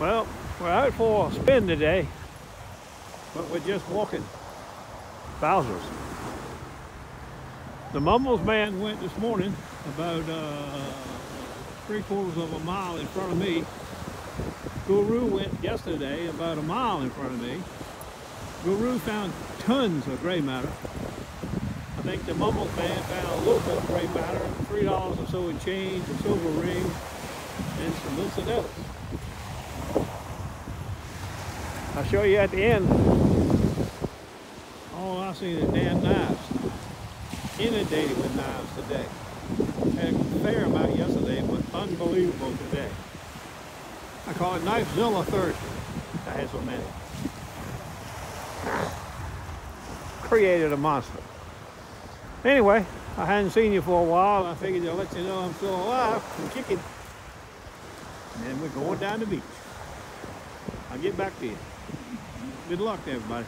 Well, we're out for a spin today, but we're just walking. Bowser's. The Mumbles man went this morning about 3/4 of a mile in front of me. Guru went yesterday about a mile in front of me. Guru found tons of gray matter. I think the Mumbles man found a little bit of gray matter, $3 or so in change, a silver ring, and some lucidae. I'll show you at the end. All I see is damn knives. Inundated with knives today. Had a fair amount yesterday, but unbelievable today. I call it Knifezilla Thursday. I had so many. Created a monster. Anyway, I hadn't seen you for a while. I figured I'll let you know I'm still alive and kicking. And then we're going down the beach. I'll get back to you. Good luck to everybody.